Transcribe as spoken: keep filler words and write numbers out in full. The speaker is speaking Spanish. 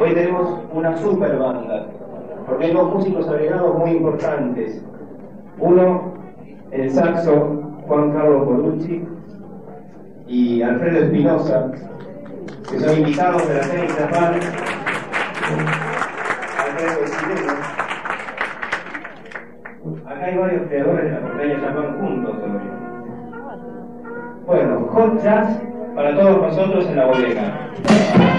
Hoy tenemos una super banda, porque hay dos músicos agregados muy importantes. Uno, el saxo, Juan Carlos Moruzzi, y Alfredo Espinosa, que son invitados de la sede de Zapal. Alfredo Espinosa. Acá hay varios creadores de la pantalla que van juntos también. Bueno, hot jazz para todos nosotros en la bodega.